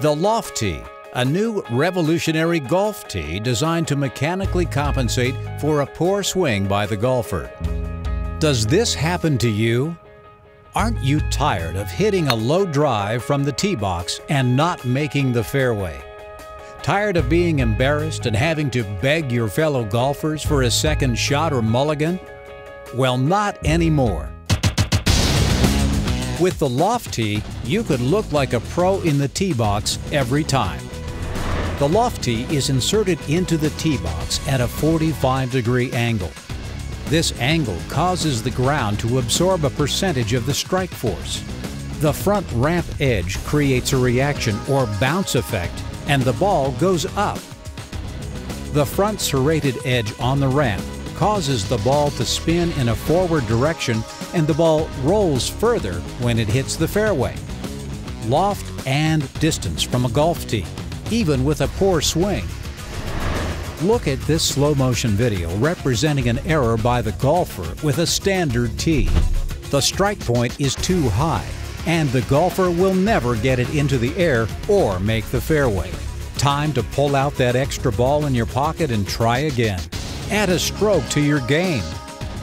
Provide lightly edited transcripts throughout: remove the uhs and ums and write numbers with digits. The Loft Tee, a new revolutionary golf tee designed to mechanically compensate for a poor swing by the golfer. Does this happen to you? Aren't you tired of hitting a low drive from the tee box and not making the fairway? Tired of being embarrassed and having to beg your fellow golfers for a second shot or mulligan? Well, not anymore. With the Loft Tee, you could look like a pro in the tee box every time. The Loft Tee is inserted into the tee box at a 45-degree angle. This angle causes the ground to absorb a percentage of the strike force. The front ramp edge creates a reaction or bounce effect, and the ball goes up. The front serrated edge on the ramp causes the ball to spin in a forward direction, and the ball rolls further when it hits the fairway. Loft and distance from a golf tee, even with a poor swing. Look at this slow-motion video representing an error by the golfer with a standard tee. The strike point is too high, and the golfer will never get it into the air or make the fairway. Time to pull out that extra ball in your pocket and try again. Add a stroke to your game.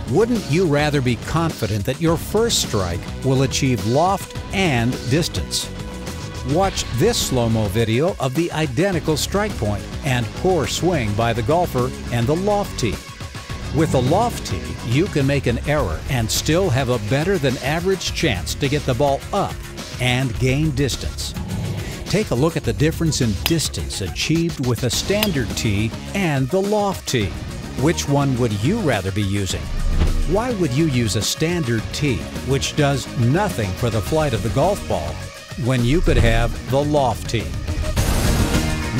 Wouldn't you rather be confident that your first strike will achieve loft and distance? Watch this slow-mo video of the identical strike point and poor swing by the golfer and the Loft Tee. With the Loft Tee, you can make an error and still have a better than average chance to get the ball up and gain distance. Take a look at the difference in distance achieved with a standard tee and the Loft Tee. Which one would you rather be using? Why would you use a standard tee, which does nothing for the flight of the golf ball, when you could have the Loft Tee?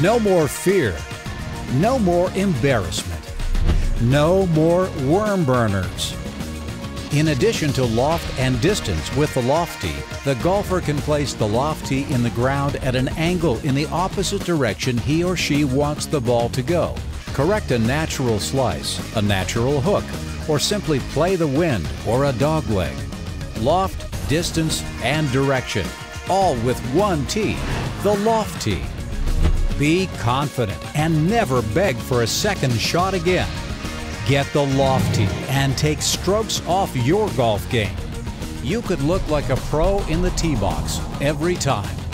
No more fear. No more embarrassment. No more worm burners. In addition to loft and distance with the Loft Tee, the golfer can place the Loft Tee in the ground at an angle in the opposite direction he or she wants the ball to go. Correct a natural slice, a natural hook, or simply play the wind or a dog leg. Loft, distance, and direction, all with one tee, the Loft Tee. Be confident and never beg for a second shot again. Get the Loft Tee and take strokes off your golf game. You could look like a pro in the tee box every time.